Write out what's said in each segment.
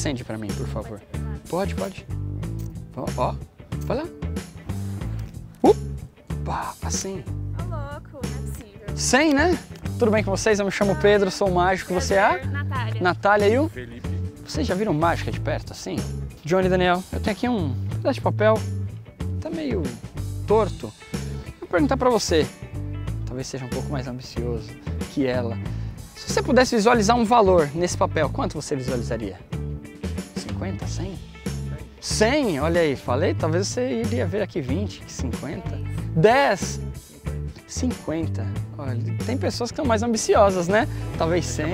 Acende pra mim, por favor. Pode, pode. Ó, vai lá. Opa, assim. Ô, louco, não é possível. 100, né? Tudo bem com vocês? Eu me chamo Pedro, sou o mágico. Você é a? Natália. Natália e o? Felipe. Vocês já viram mágica de perto, assim? Johnny Daniel, eu tenho aqui um pedaço de papel. Tá meio torto. Vou perguntar pra você. Talvez seja um pouco mais ambicioso que ela. Se você pudesse visualizar um valor nesse papel, quanto você visualizaria? 50? 100? 100? Olha aí, falei, talvez você iria ver aqui 20, 50, 10, 50. Olha, tem pessoas que são mais ambiciosas, né? Talvez 100.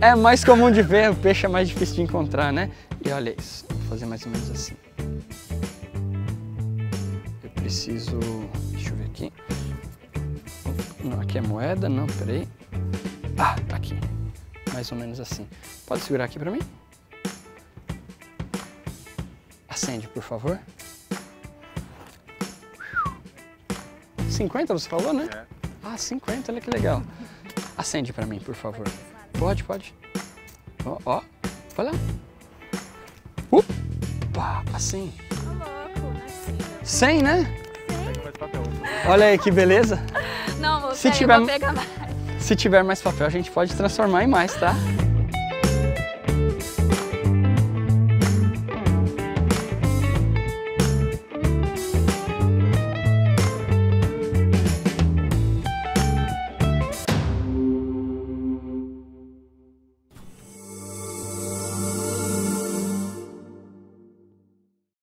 É mais comum de ver, o peixe é mais difícil de encontrar, né? E olha isso, vou fazer mais ou menos assim. Eu preciso, deixa eu ver aqui. Não, aqui é moeda, não, peraí. Ah, tá aqui. Mais ou menos assim. Pode segurar aqui pra mim? Acende, por favor. 50 você falou, né? É. Ah, 50, olha que legal. Acende pra mim, por favor. Pode, pode. Ó, ó. Vai lá. Opa, assim. 100, né? Olha aí que beleza. Não, vou pegar mais. Se tiver mais papel, a gente pode transformar em mais, tá?